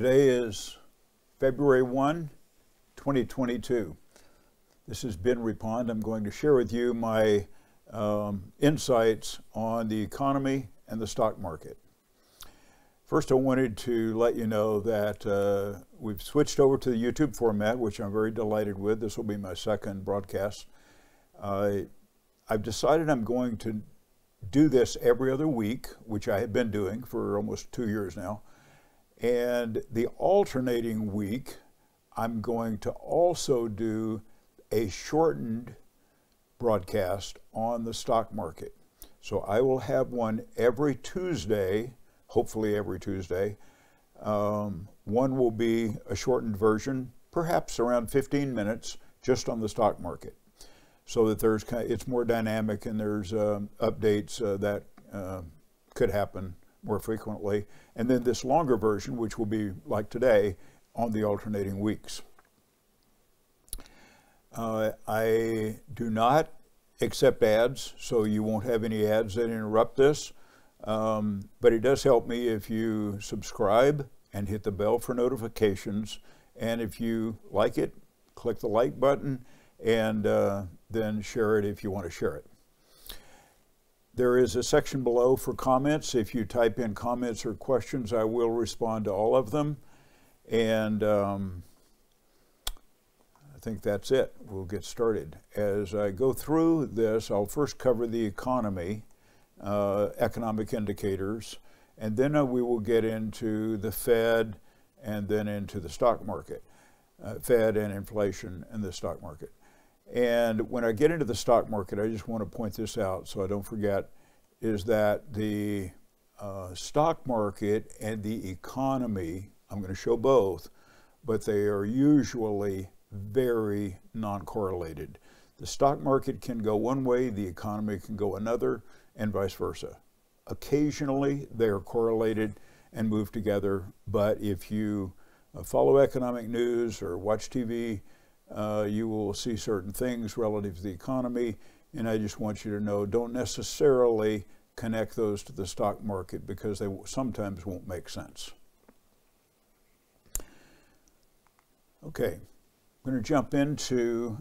Today is February 1, 2022. This is Ben Reppond. I'm going to share with you my insights on the economy and the stock market. First, I wanted to let you know that we've switched over to the YouTube format, which I'm very delighted with. This will be my second broadcast. I've decided I'm going to do this every other week, which I have been doing for almost 2 years now. And the alternating week, I'm going to also do a shortened broadcast on the stock market. So I will have one every Tuesday, hopefully every Tuesday. One will be a shortened version, perhaps around 15 minutes, just on the stock market. So that there's kind of, it's more dynamic and there's updates that could happen more frequently. And then this longer version, which will be like today, on the alternating weeks. I do not accept ads, so you won't have any ads that interrupt this. But it does help me if you subscribe and hit the bell for notifications. And if you like it, click the like button and then share it if you want to share it. There is a section below for comments. If you type in comments or questions, I will respond to all of them. And I think that's it. We'll get started. As I go through this, I'll first cover the economy, economic indicators, and then we will get into the Fed and then into the stock market, Fed and inflation and the stock market. And when I get into the stock market, I just want to point this out so I don't forget, is that the stock market and the economy, I'm going to show both, but they are usually very non-correlated. The stock market can go one way, the economy can go another, and vice versa. Occasionally, they are correlated and move together, but if you follow economic news or watch TV, you will see certain things relative to the economy, and I just want you to know, don't necessarily connect those to the stock market because they sometimes won't make sense. Okay, I'm going to jump into,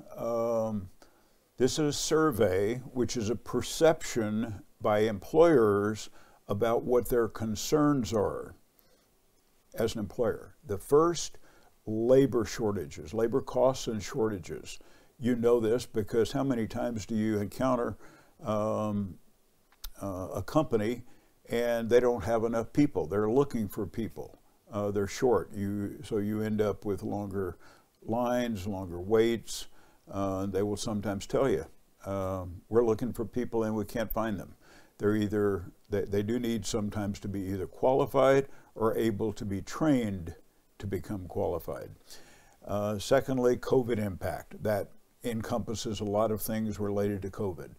this is a survey, which is a perception by employers about what their concerns are as an employer. The first, labor shortages, labor costs and shortages. You know this because how many times do you encounter a company and they don't have enough people? They're looking for people. They're short. So you end up with longer lines, longer waits. They will sometimes tell you, we're looking for people and we can't find them. They're either, they do need sometimes to be either qualified or able to be trained to become qualified. Secondly, COVID impact. That encompasses a lot of things related to COVID.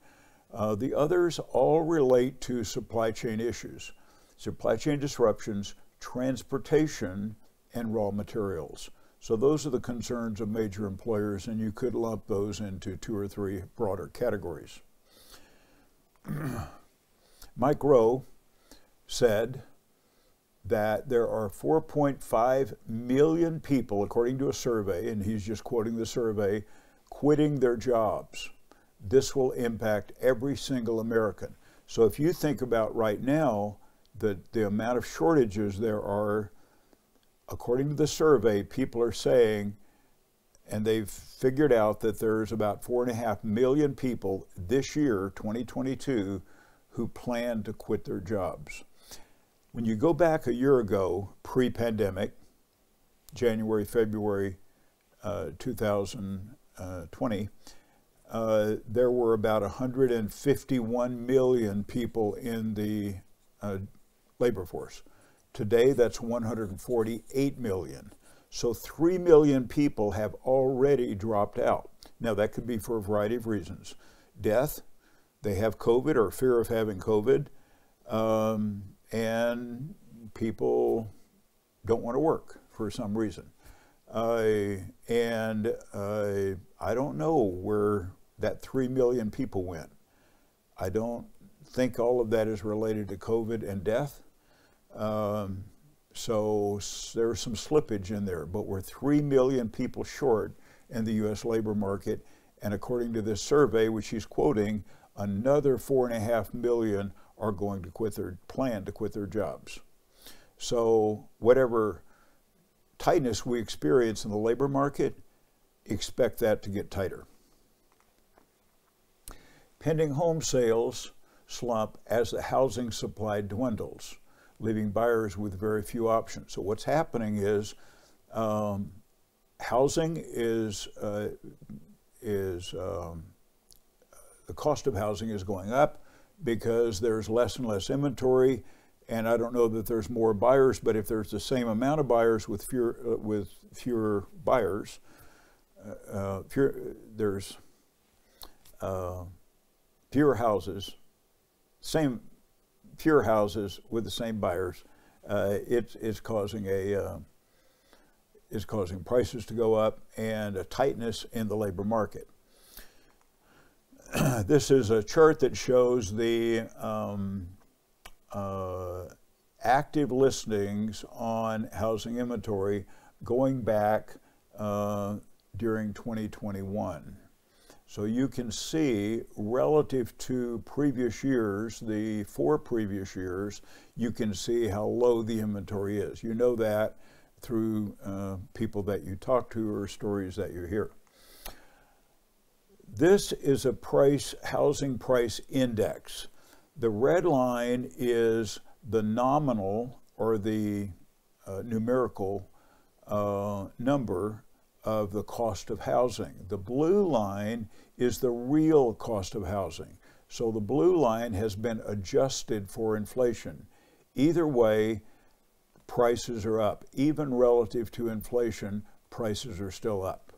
The others all relate to supply chain issues, supply chain disruptions, transportation, and raw materials. So those are the concerns of major employers, and you could lump those into two or three broader categories. Mike Rowe said that there are 4.5 million people, according to a survey, and he's just quoting the survey, quitting their jobs. This will impact every single American. So if you think about right now, the amount of shortages there are, according to the survey, people are saying, and they've figured out that there's about 4.5 million people this year, 2022, who plan to quit their jobs. When you go back a year ago, pre-pandemic, January, February 2020, there were about 151 million people in the labor force. Today, that's 148 million. So 3 million people have already dropped out. Now, that could be for a variety of reasons. Death, they have COVID or fear of having COVID. And people don't want to work for some reason. I don't know where that 3 million people went. I don't think all of that is related to COVID and death. So there's some slippage in there, but we're 3 million people short in the U.S. labor market. And according to this survey, which he's quoting, another 4.5 million are going to quit their plan to quit their jobs. So whatever tightness we experience in the labor market, expect that to get tighter. Pending home sales slump as the housing supply dwindles, leaving buyers with very few options. So what's happening is housing the cost of housing is going up because there's less and less inventory, and I don't know that there's more buyers, but if there's the same amount of buyers with fewer buyers, fewer houses, fewer houses with the same buyers, it's causing a is causing prices to go up and a tightness in the labor market. This is a chart that shows the active listings on housing inventory going back during 2021. So you can see relative to previous years, the 4 previous years, you can see how low the inventory is. You know that through people that you talk to or stories that you hear. This is a housing price index. The red line is the nominal or the numerical number of the cost of housing. The blue line is the real cost of housing. So the blue line has been adjusted for inflation. Either way, prices are up. Even relative to inflation, prices are still up.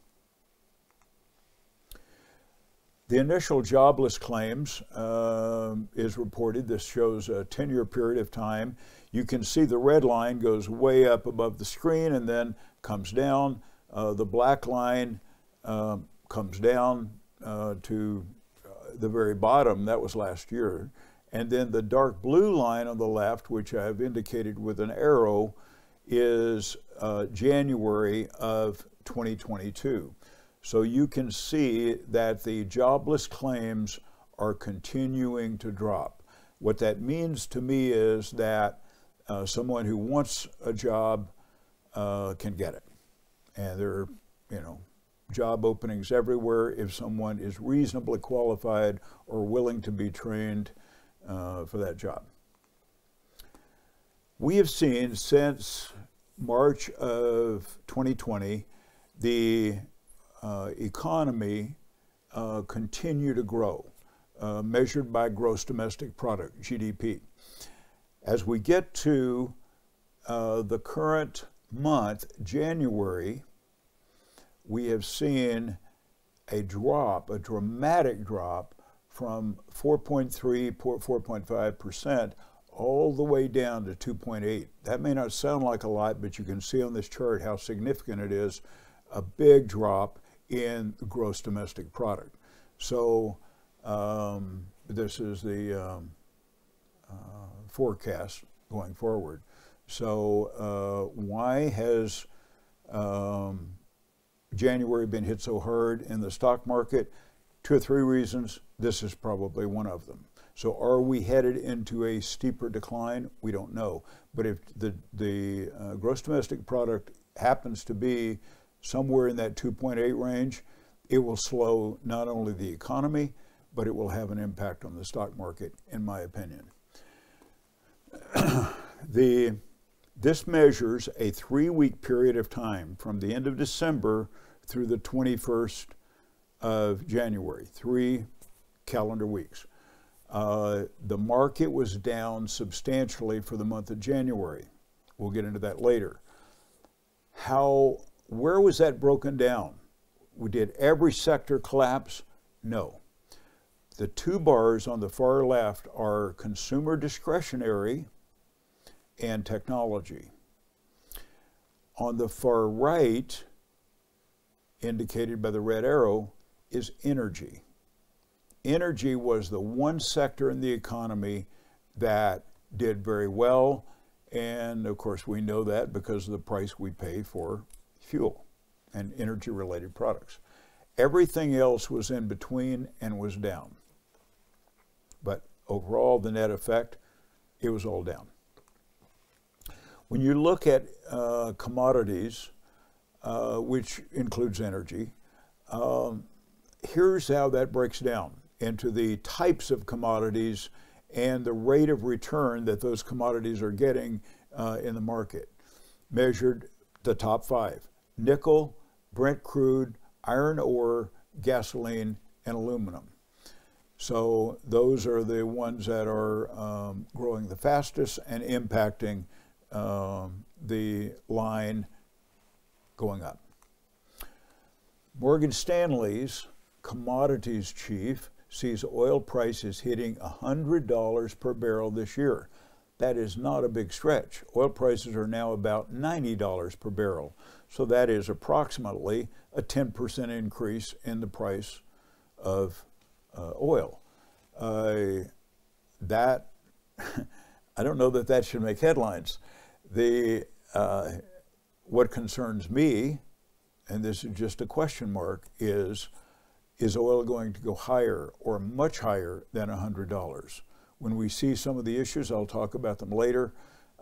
The initial jobless claims is reported. This shows a 10-year period of time. You can see the red line goes way up above the screen and then comes down. The black line comes down to the very bottom. That was last year. And then the dark blue line on the left, which I have indicated with an arrow, is January of 2022. So you can see that the jobless claims are continuing to drop. What that means to me is that someone who wants a job can get it. And there are, you know, job openings everywhere if someone is reasonably qualified or willing to be trained for that job. We have seen since March of 2020, the economy continue to grow, measured by gross domestic product, GDP. As we get to the current month, January, we have seen a drop, a dramatic drop, from 4.3, 4.5% all the way down to 2.8. That may not sound like a lot, but you can see on this chart how significant it is, a big drop in gross domestic product. So this is the forecast going forward. So why has January been hit so hard in the stock market? 2 or 3 reasons. This is probably one of them. So are we headed into a steeper decline? We don't know. But if the gross domestic product happens to be somewhere in that 2.8 range, it will slow not only the economy, but it will have an impact on the stock market, in my opinion. This measures a 3-week period of time from the end of December through the 21st of January, 3 calendar weeks. The market was down substantially for the month of January. We'll get into that later. Where was that broken down? Did every sector collapse? No. The 2 bars on the far left are consumer discretionary and technology. On the far right, indicated by the red arrow, is energy. Energy was the one sector in the economy that did very well, And of course, we know that because of the price we pay for fuel and energy-related products. Everything else was in between and was down. But overall, the net effect, it was all down. When you look at commodities, which includes energy, here's how that breaks down into the types of commodities and the rate of return that those commodities are getting in the market. Measured the top five: nickel, Brent crude, iron ore, gasoline, and aluminum. So those are the ones that are growing the fastest and impacting the line going up. Morgan Stanley's commodities chief sees oil prices hitting $100 per barrel this year. That is not a big stretch. Oil prices are now about $90 per barrel. So that is approximately a 10% increase in the price of oil. I don't know that that should make headlines. What concerns me, and this is just a question mark, is oil going to go higher or much higher than $100? When we see some of the issues, I'll talk about them later,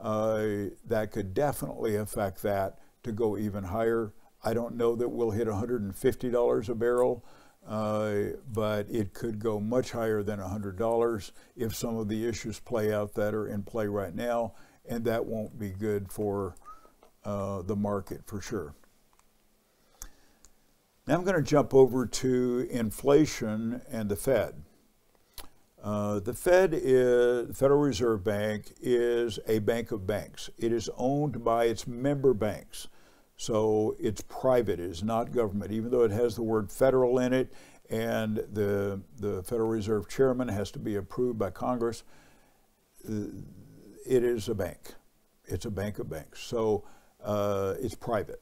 that could definitely affect that to go even higher. I don't know that we'll hit $150 a barrel, but it could go much higher than $100 if some of the issues play out that are in play right now, and that won't be good for the market for sure. Now I'm going to jump over to inflation and the Fed. The Federal Reserve Bank is a bank of banks. It is owned by its member banks. So it's private, it is not government, even though it has the word federal in it, and the Federal Reserve chairman has to be approved by Congress. It is a bank. It's a bank of banks. So it's private.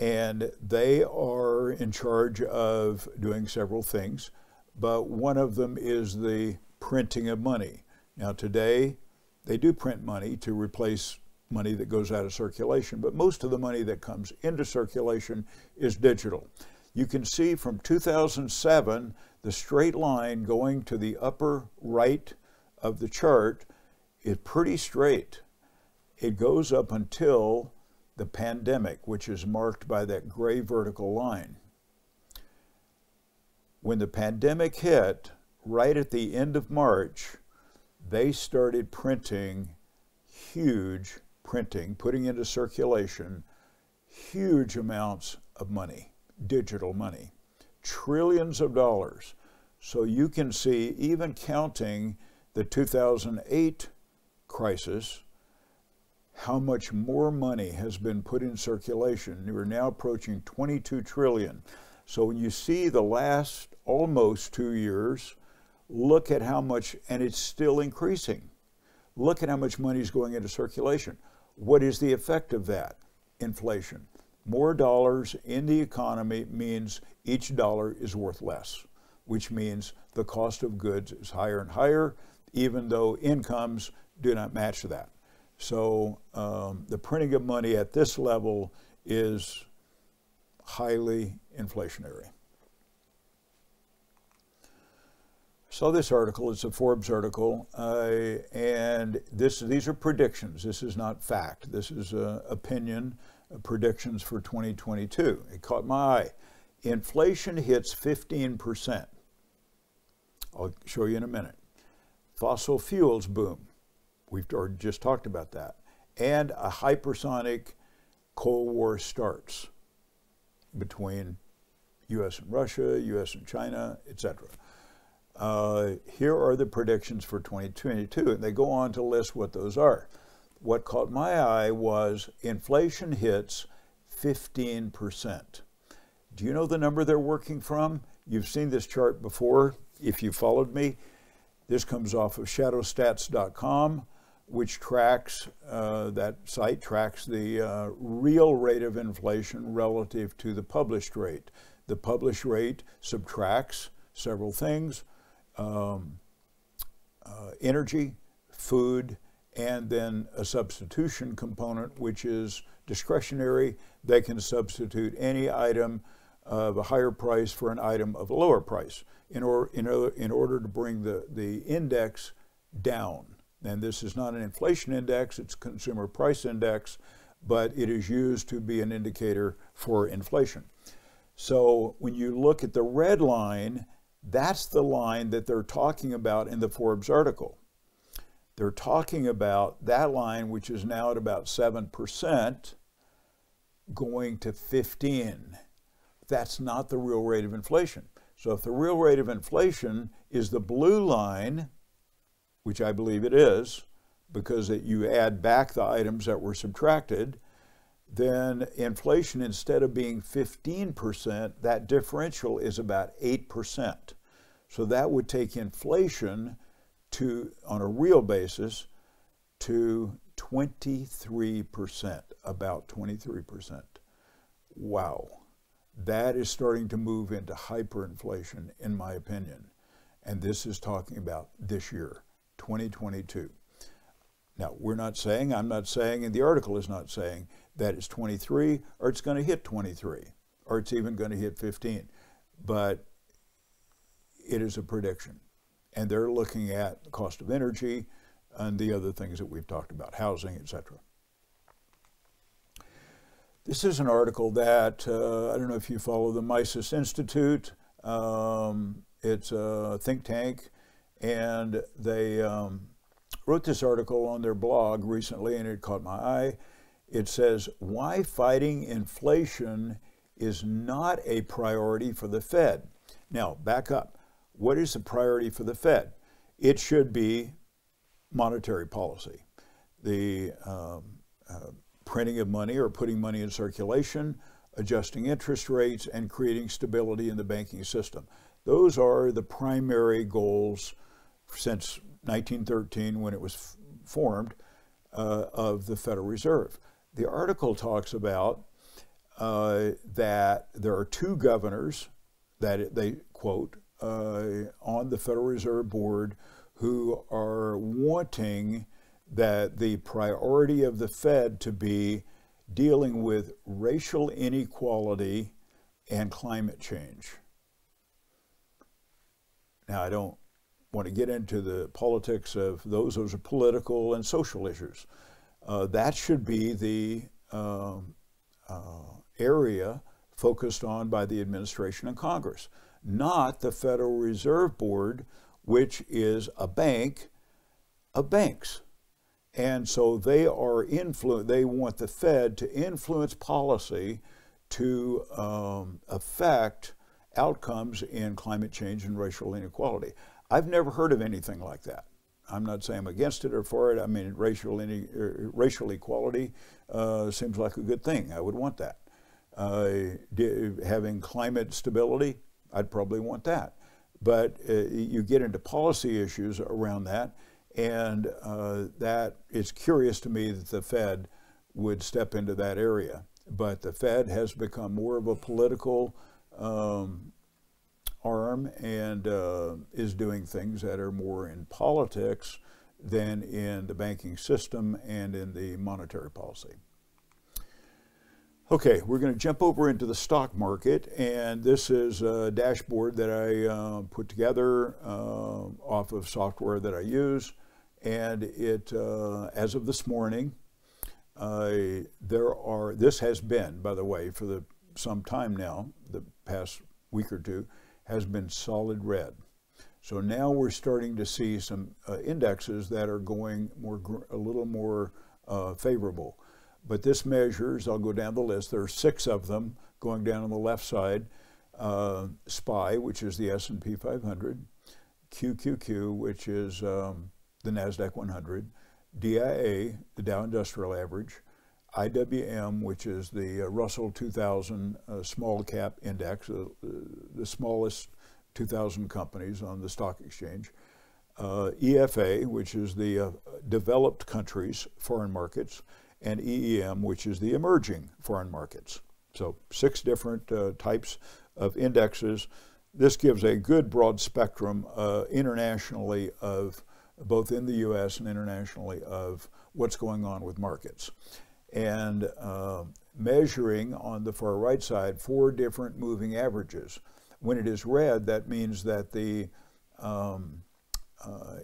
And they are in charge of doing several things, but one of them is the printing of money. Now today, they do print money to replace money that goes out of circulation, but most of the money that comes into circulation is digital. You can see from 2007, the straight line going to the upper right of the chart is pretty straight. It goes up until the pandemic, which is marked by that gray vertical line. When the pandemic hit, right at the end of March, they started printing huge putting into circulation huge amounts of money, digital money, trillions of dollars. So you can see, even counting the 2008 crisis, how much more money has been put in circulation. We're now approaching 22 trillion. So when you see the last almost 2 years, look at how much, and it's still increasing. Look at how much money is going into circulation. What is the effect of that? Inflation. More dollars in the economy means each dollar is worth less, which means the cost of goods is higher and higher, even though incomes do not match that. So the printing of money at this level is highly inflationary. So this article, it's a Forbes article, and these are predictions. This is not fact. This is opinion, predictions for 2022. It caught my eye. Inflation hits 15%. I'll show you in a minute. Fossil fuels boom. We've already just talked about that. And a hypersonic Cold War starts between U.S. and Russia, U.S. and China, etc. Here are the predictions for 2022, and they go on to list what those are. What caught my eye was inflation hits 15%. Do you know the number they're working from? You've seen this chart before if you followed me. This comes off of shadowstats.com, which tracks, that site tracks the real rate of inflation relative to the published rate. The published rate subtracts several things: energy, food, and then a substitution component, which is discretionary. They can substitute any item of a higher price for an item of a lower price in order to bring the index down. And this is not an inflation index, it's consumer price index, but it is used to be an indicator for inflation. So when you look at the red line, that's the line that they're talking about in the Forbes article. They're talking about that line, which is now at about 7%, going to 15. That's not the real rate of inflation. So if the real rate of inflation is the blue line, which I believe it is, because you add back the items that were subtracted, then inflation, instead of being 15%, that differential is about 8%. So that would take inflation to, on a real basis, to 23%, about 23%. Wow. That is starting to move into hyperinflation, in my opinion. And this is talking about this year, 2022. Now, we're not saying, I'm not saying, and the article is not saying that it's 23 or it's going to hit 23 or it's even going to hit 15, but it is a prediction. And they're looking at the cost of energy and the other things that we've talked about, housing, etc. This is an article that, I don't know if you follow the Mises Institute. It's a think tank, and they wrote this article on their blog recently, and it caught my eye. It says, "Why fighting inflation is not a priority for the Fed." Now, back up. What is the priority for the Fed? It should be monetary policy, the printing of money or putting money in circulation, adjusting interest rates, and creating stability in the banking system. Those are the primary goals since 1913, when it was formed, of the Federal Reserve. The article talks about that there are two governors that they quote on the Federal Reserve Board who are wanting that the priority of the Fed to be dealing with racial inequality and climate change. Now, I don't want to get into the politics of those. Those are political and social issues. That should be the area focused on by the administration and Congress, not the Federal Reserve Board, which is a bank of banks. And so they are they want the Fed to influence policy to affect outcomes in climate change and racial inequality. I've never heard of anything like that. I'm not saying I'm against it or for it. I mean, racial equality seems like a good thing. I would want that. Having climate stability, I'd probably want that. But you get into policy issues around that, and that it's curious to me that the Fed would step into that area. But the Fed has become more of a political arm, and is doing things that are more in politics than in the banking system and in the monetary policy. Okay, we're going to jump over into the stock market, and this is a dashboard that I put together off of software that I use, and it, as of this morning, this has been, by the way, for some time now, the past week or two, has been solid red. So now we're starting to see some indexes that are going a little more favorable. But this measures, I'll go down the list, there are 6 of them going down on the left side. SPY, which is the S&P 500, QQQ, which is the NASDAQ 100, DIA, the Dow Industrial Average, IWM, which is the Russell 2000 small cap index, the smallest 2,000 companies on the stock exchange, EFA, which is the developed countries foreign markets, and EEM, which is the emerging foreign markets. So 6 different types of indexes. This gives a good broad spectrum internationally of both in the US and internationally, of what's going on with markets. And measuring on the far right side, 4 different moving averages. When it is red, that means that the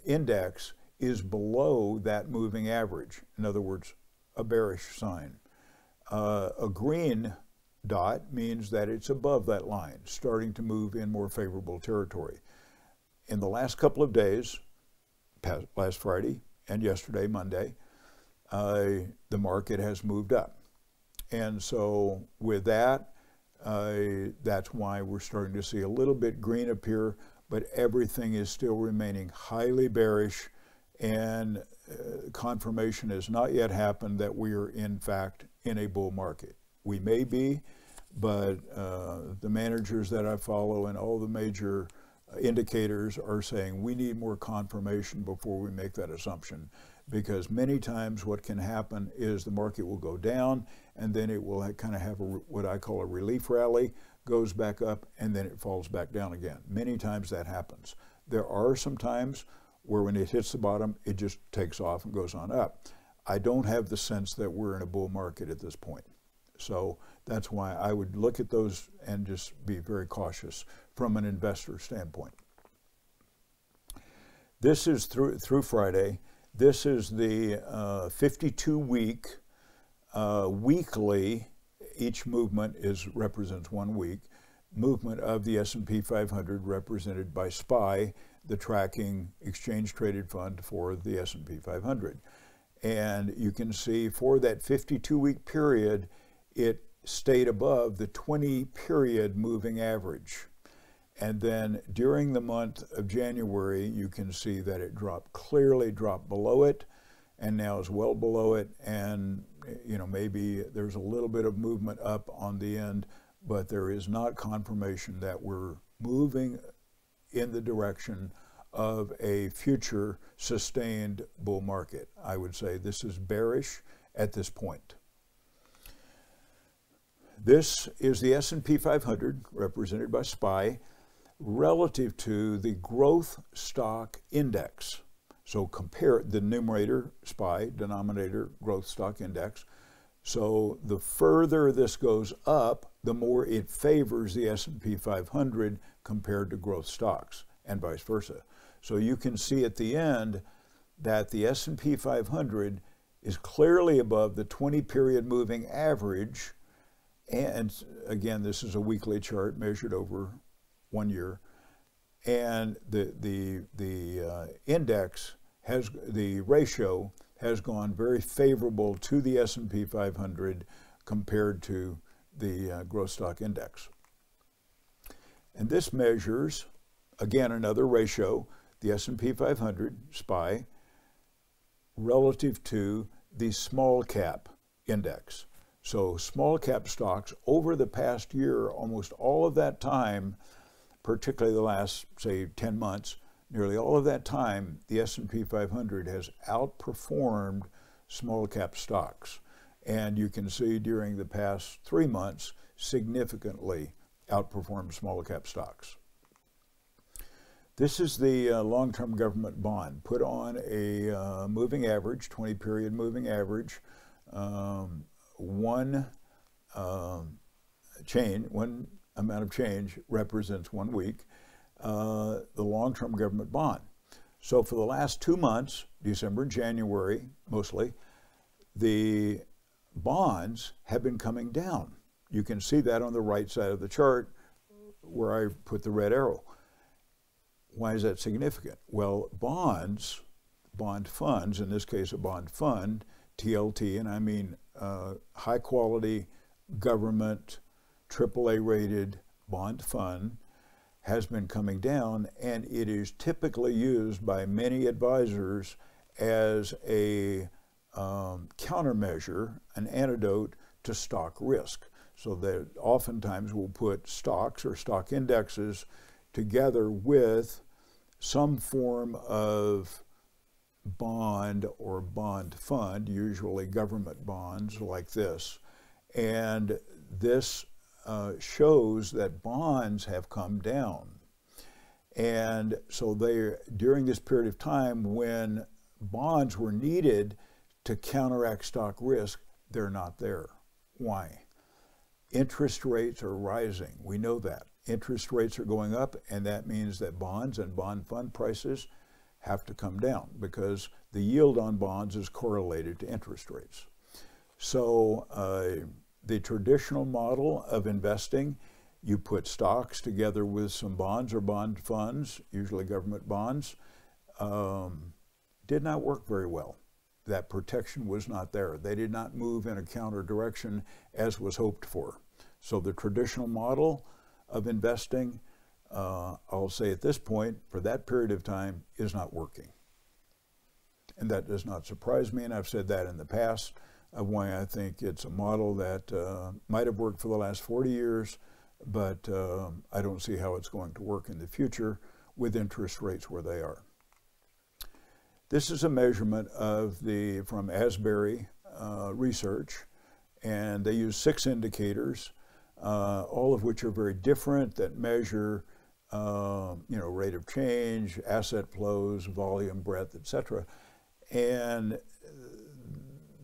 index is below that moving average. In other words, a bearish sign. A green dot means that it's above that line, starting to move in more favorable territory. In the last couple of days, last Friday and yesterday, Monday, the market has moved up. And so with that, that's why we're starting to see a little bit green appear, but everything is still remaining highly bearish, and confirmation has not yet happened that we are in fact in a bull market. We may be, but the managers that I follow and all the major indicators are saying we need more confirmation before we make that assumption, because many times what can happen is the market will go down and then it will kind of have a, what I call a relief rally, goes back up and then it falls back down again. Many times that happens. There are some times where when it hits the bottom, it just takes off and goes on up. I don't have the sense that we're in a bull market at this point. So that's why I would look at those and just be very cautious from an investor standpoint. This is through Friday. This is the 52-week weekly, each movement represents 1 week, movement of the S&P 500 represented by SPY, the tracking exchange-traded fund for the S&P 500. And you can see for that 52-week period, it stayed above the 20-period moving average. And then during the month of January, you can see that it dropped, clearly dropped below it, and now is well below it. And, you know, maybe there's a little bit of movement up on the end, but there is not confirmation that we're moving in the direction of a future sustained bull market. I would say this is bearish at this point. This is the S&P 500, represented by SPY, relative to the growth stock index. So compare the numerator, SPY, denominator, growth stock index. So the further this goes up, the more it favors the S&P 500 compared to growth stocks, and vice versa. So you can see at the end that the S&P 500 is clearly above the 20-period moving average. And again, this is a weekly chart measured over 1 year, and the index has, the ratio has gone very favorable to the S&P 500 compared to the growth stock index. And this measures, again, another ratio, the S&P 500 SPY relative to the small cap index. So small cap stocks over the past year, almost all of that time, particularly the last, say, 10 months, nearly all of that time, the S&P 500 has outperformed small cap stocks. And you can see during the past 3 months, significantly outperformed small cap stocks. This is the long-term government bond, put on a moving average, 20-period moving average, one amount of change represents 1 week, the long-term government bond. So for the last 2 months, December and January mostly, the bonds have been coming down. You can see that on the right side of the chart where I put the red arrow. Why is that significant? Well, bonds, bond funds, in this case a bond fund, TLT, and I mean high quality government AAA rated bond fund, has been coming down, and it is typically used by many advisors as a countermeasure, an antidote to stock risk. So that oftentimes we'll put stocks or stock indexes together with some form of bond or bond fund, usually government bonds like this. And this shows that bonds have come down. And so they, during this period of time when bonds were needed to counteract stock risk, they're not there. Why? Interest rates are rising. We know that. Interest rates are going up, and that means that bonds and bond fund prices have to come down because the yield on bonds is correlated to interest rates. So the traditional model of investing, you put stocks together with some bonds or bond funds, usually government bonds, did not work very well. That protection was not there. They did not move in a counter direction as was hoped for. So the traditional model of investing, I'll say at this point, for that period of time, is not working. And that does not surprise me, and I've said that in the past, of why I think it's a model that might have worked for the last 40 years, but I don't see how it's going to work in the future with interest rates where they are. This is a measurement of the, from Asbury research, and they use 6 indicators, all of which are very different, that measure rate of change, asset flows, volume, breadth, etc. And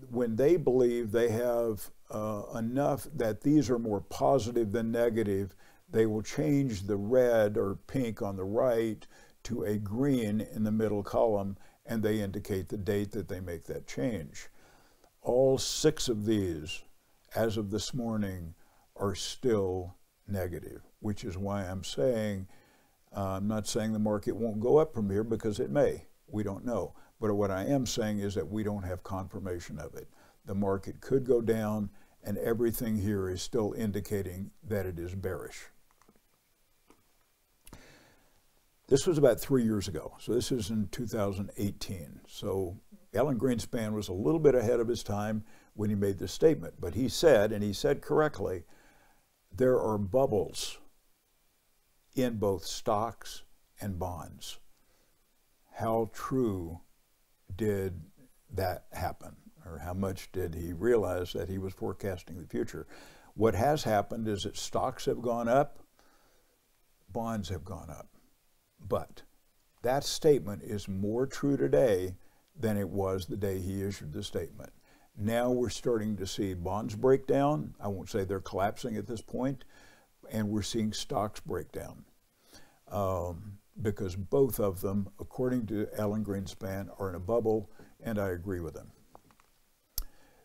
when they believe they have enough that these are more positive than negative, they will change the red or pink on the right to a green in the middle column, and they indicate the date that they make that change. All 6 of these, as of this morning, are still negative, which is why I'm saying, I'm not saying the market won't go up from here, because it may. We don't know. But what I am saying is that we don't have confirmation of it. The market could go down, and everything here is still indicating that it is bearish. This was about 3 years ago. So this is in 2018. So Alan Greenspan was a little bit ahead of his time when he made this statement. But he said, and he said correctly, there are bubbles in both stocks and bonds. How true did that happen? Or how much did he realize that he was forecasting the future? What has happened is that stocks have gone up, bonds have gone up. But that statement is more true today than it was the day he issued the statement. Now we're starting to see bonds break down. I won't say they're collapsing at this point, and we're seeing stocks break down because both of them, according to Alan Greenspan, are in a bubble, and I agree with him.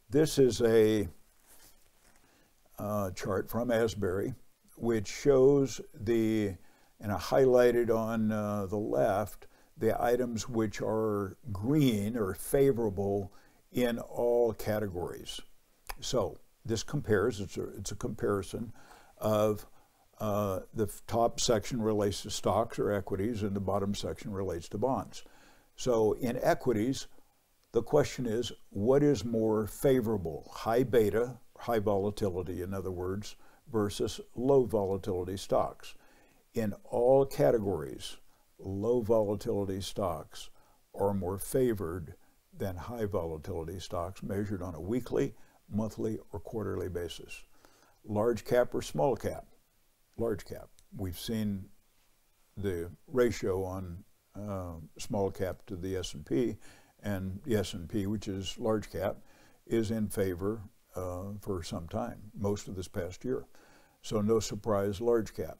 This is a chart from Asbury, which shows the, and I highlighted on the left, the items which are green or favorable in all categories. So this compares, it's a comparison of the top section relates to stocks or equities, and the bottom section relates to bonds. So in equities, the question is, what is more favorable? High beta, high volatility, in other words, versus low volatility stocks. In all categories, low volatility stocks are more favored than high volatility stocks, measured on a weekly, monthly, or quarterly basis. Large cap or small cap? Large cap. We've seen the ratio on small cap to the S&P, and the S&P, which is large cap, is in favor for some time, most of this past year. So no surprise, large cap.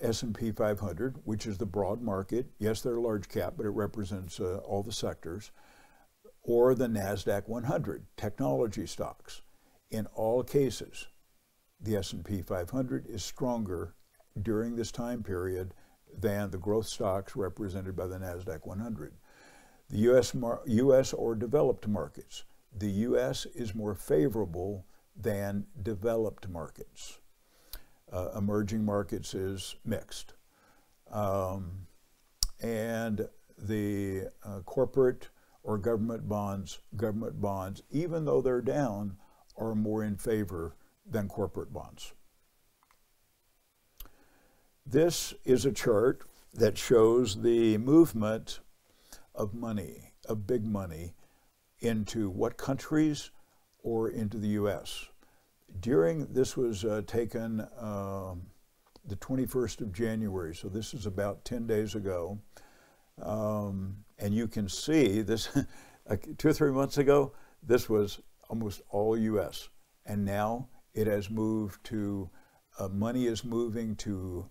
S&P 500, which is the broad market. Yes, they're large cap, but it represents all the sectors. Or the NASDAQ 100, technology stocks. In all cases, the S&P 500 is stronger during this time period than the growth stocks represented by the NASDAQ 100. The US or developed markets. The US is more favorable than developed markets. Emerging markets is mixed. And the corporate or government bonds, even though they're down, are more in favor than corporate bonds. This is a chart that shows the movement of money, of big money, into what countries or into the US. During, this was taken the 21st of January, so this is about 10 days ago. And you can see this, 2 or 3 months ago, this was almost all U.S. And now it has moved to, money is moving to,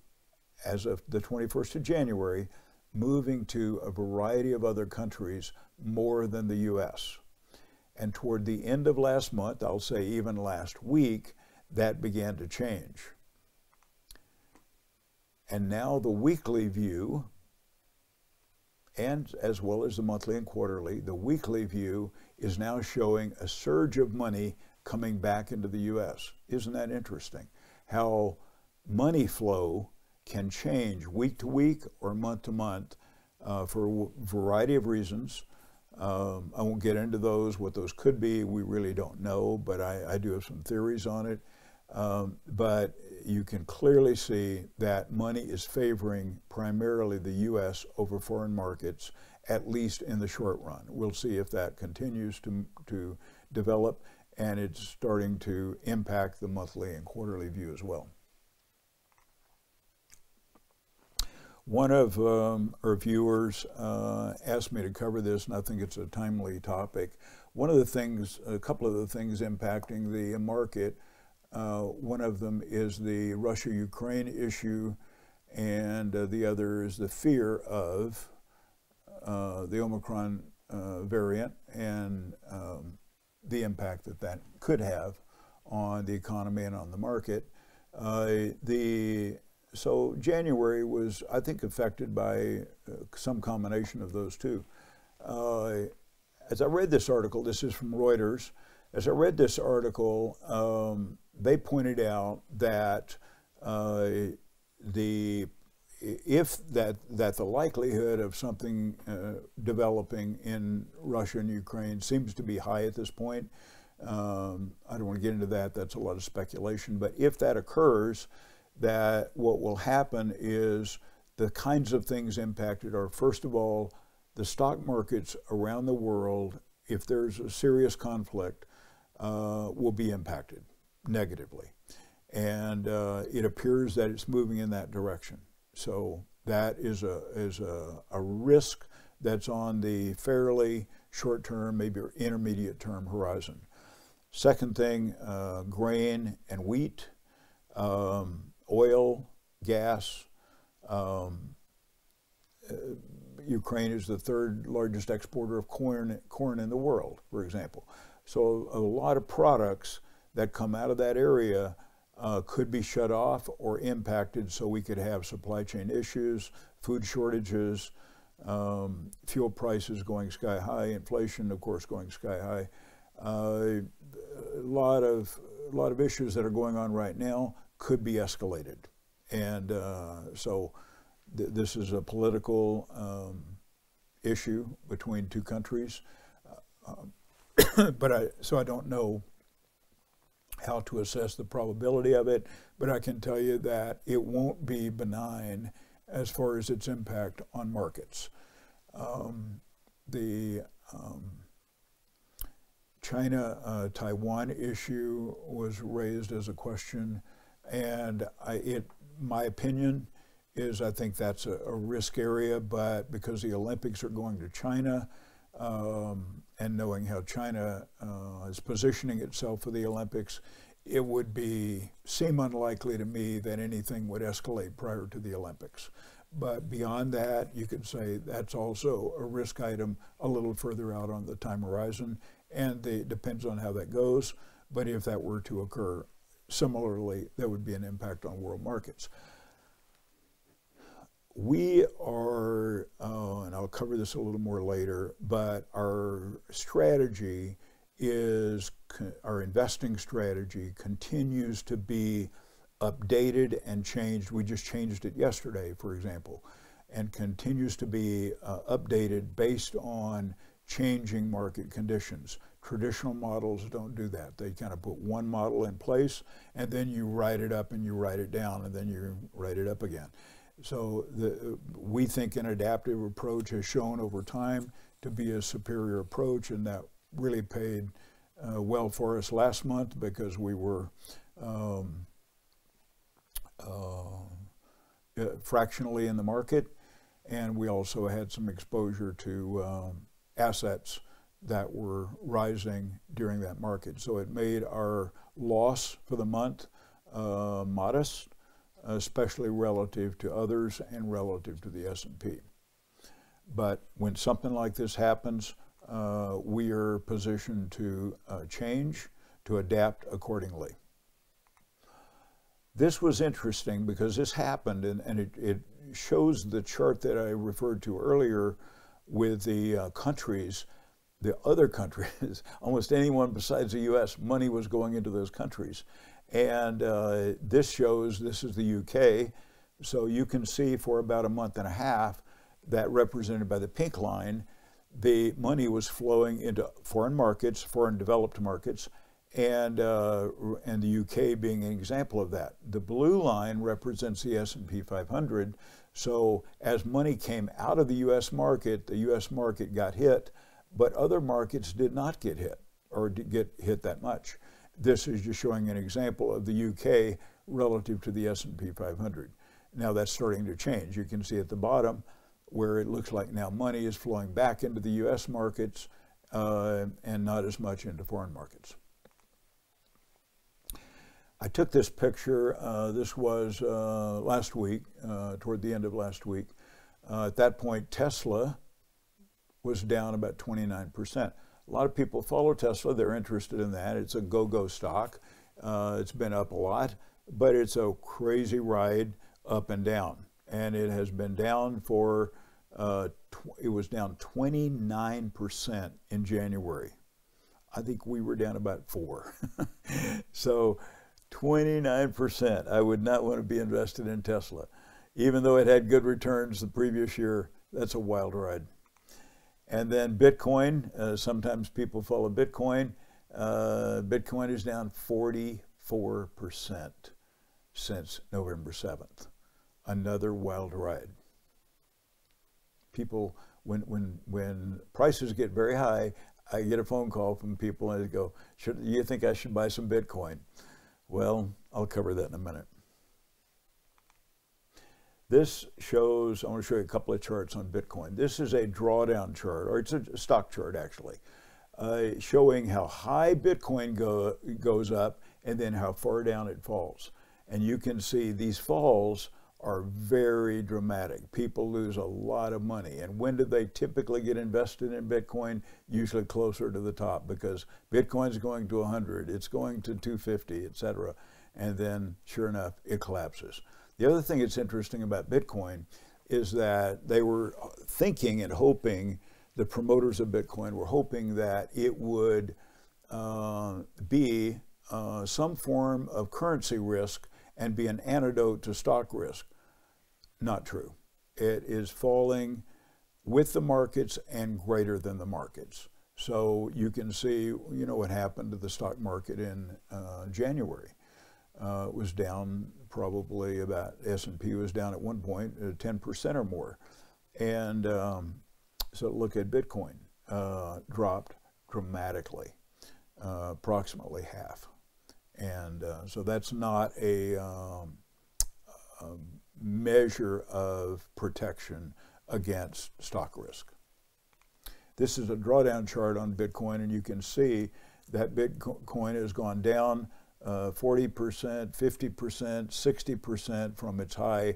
as of the 21st of January, moving to a variety of other countries more than the U.S. And toward the end of last month, I'll say even last week, that began to change. And now the weekly view, and as well as the monthly and quarterly, the weekly view is now showing a surge of money coming back into the U.S. Isn't that interesting? How money flow can change week to week or month to month for a variety of reasons. I won't get into those, what those could be, we really don't know, but I do have some theories on it. But you can clearly see that money is favoring primarily the U.S. over foreign markets, at least in the short run. We'll see if that continues to develop, and it's starting to impact the monthly and quarterly view as well. One of our viewers asked me to cover this, and I think it's a timely topic. One of the things, a couple of the things impacting the market, one of them is the Russia-Ukraine issue, and the other is the fear of the Omicron variant and the impact that that could have on the economy and on the market. So January was, I think, affected by some combination of those two. As I read this article, this is from Reuters, as I read this article, they pointed out that the likelihood of something developing in Russia and Ukraine seems to be high at this point. I don't want to get into that, that's a lot of speculation, but if that occurs, that what will happen is the kinds of things impacted are, first of all, the stock markets around the world, if there's a serious conflict, will be impacted negatively. And it appears that it's moving in that direction. So that is a risk that's on the fairly short-term, maybe intermediate-term horizon. Second thing, grain and wheat, oil, gas. Ukraine is the third largest exporter of corn in the world, for example. So a lot of products that come out of that area could be shut off or impacted, so we could have supply chain issues, food shortages, fuel prices going sky high, inflation, of course, going sky high. A lot of issues that are going on right now could be escalated. And so this is a political issue between two countries. But I don't know how to assess the probability of it, but I can tell you that it won't be benign as far as its impact on markets. China-Taiwan issue was raised as a question, and my opinion is I think that's a risk area, but because the Olympics are going to China, and knowing how China is positioning itself for the Olympics, it would seem unlikely to me that anything would escalate prior to the Olympics. But beyond that, you could say that's also a risk item a little further out on the time horizon, and it depends on how that goes. But if that were to occur, similarly, there would be an impact on world markets. We are, and I'll cover this a little more later, but our strategy is, our investing strategy continues to be updated and changed. We just changed it yesterday, for example, and continues to be updated based on changing market conditions. Traditional models don't do that. They kind of put one model in place, and then you write it up and you write it down, and then you write it up again. So we think an adaptive approach has shown over time to be a superior approach, and that really paid well for us last month because we were fractionally in the market, and we also had some exposure to assets that were rising during that market. So it made our loss for the month modest, especially relative to others and relative to the S&P. But when something like this happens, we are positioned to change, to adapt accordingly. This was interesting because this happened, and it shows the chart that I referred to earlier with the countries, the other countries, almost anyone besides the US, money was going into those countries. And this shows, this is the UK, so you can see for about a month and a half, that represented by the pink line, the money was flowing into foreign markets, foreign developed markets, and the UK being an example of that. The blue line represents the S&P 500. So as money came out of the US market got hit, but other markets did not get hit or did get hit that much. This is just showing an example of the UK relative to the S&P 500. Now that's starting to change. You can see at the bottom where it looks like now money is flowing back into the US markets and not as much into foreign markets. I took this picture, this was last week, toward the end of last week. At that point, Tesla was down about 29%. A lot of people follow Tesla, they're interested in that. It's a go-go stock. It's been up a lot, but it's a crazy ride up and down. And it has been down for, it was down 29% in January. I think we were down about 4%. So, 29%. I would not want to be invested in Tesla. Even though it had good returns the previous year, that's a wild ride. And then Bitcoin, sometimes people follow Bitcoin. Bitcoin is down 44% since November 7th. Another wild ride. People, when prices get very high, I get a phone call from people and they go, "Should you think I should buy some Bitcoin?" Well, I'll cover that in a minute. This shows, I want to show you a couple of charts on Bitcoin. This is a drawdown chart, or it's a stock chart actually, showing how high Bitcoin goes up and then how far down it falls. And you can see these falls are very dramatic. People lose a lot of money. And when do they typically get invested in Bitcoin? Usually closer to the top, because Bitcoin's going to 100, it's going to 250, etc. And then sure enough, it collapses. The other thing that's interesting about Bitcoin is that they were thinking and hoping, the promoters of Bitcoin were hoping that it would be some form of currency risk and be an antidote to stock risk. Not true. It is falling with the markets and greater than the markets. So you can see, you know, what happened to the stock market in January. It was down probably about, S&P was down at one point 10% or more. And so look at Bitcoin, dropped dramatically, approximately half. And so that's not a, a measure of protection against stock risk. This is a drawdown chart on Bitcoin, and you can see that Bitcoin has gone down 40%, 50%, 60% from its high,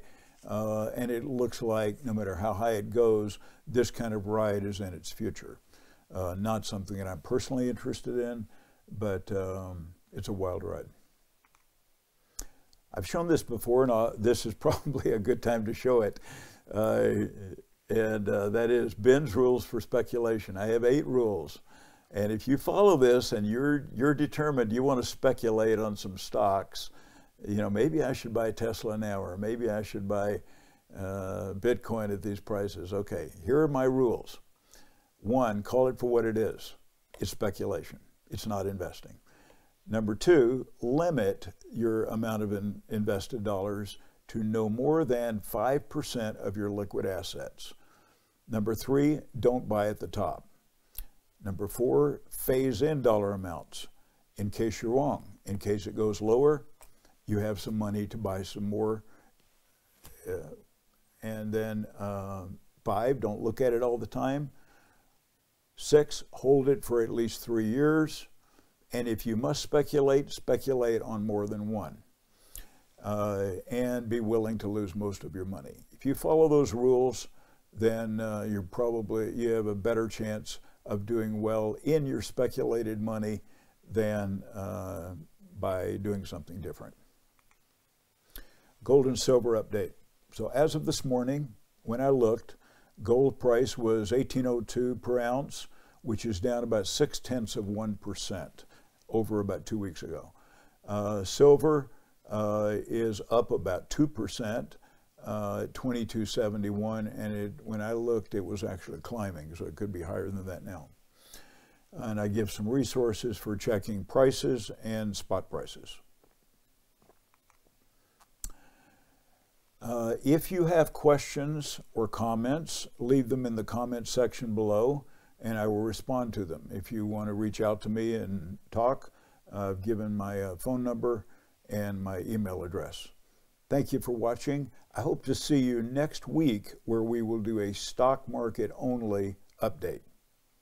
and it looks like no matter how high it goes, this kind of ride is in its future. Not something that I'm personally interested in, but it's a wild ride. I've shown this before, and this is probably a good time to show it. That is Ben's rules for speculation. I have 8 rules. And if you follow this and you're determined you want to speculate on some stocks, you know, maybe I should buy Tesla now, or maybe I should buy Bitcoin at these prices. Okay, here are my rules. 1, call it for what it is. It's speculation. It's not investing. Number 2, limit your amount of invested dollars to no more than 5% of your liquid assets. Number 3, don't buy at the top. Number 4, phase in dollar amounts in case you're wrong. In case it goes lower, you have some money to buy some more And then 5, don't look at it all the time. 6, hold it for at least 3 years. And if you must speculate, speculate on more than one. And be willing to lose most of your money. If you follow those rules, then you have a better chance of doing well in your speculated money than by doing something different. Gold and silver update. So as of this morning, when I looked, gold price was $1,802 per ounce, which is down about 0.6% over about 2 weeks ago. Silver is up about 2%, 2271, and when I looked, it was actually climbing, so it could be higher than that now. And I give some resources for checking prices and spot prices. If you have questions or comments, leave them in the comments section below, and I will respond to them. If you want to reach out to me and talk, I've given my phone number and my email address. Thank you for watching. I hope to see you next week, where we will do a stock market only update.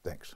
Thanks.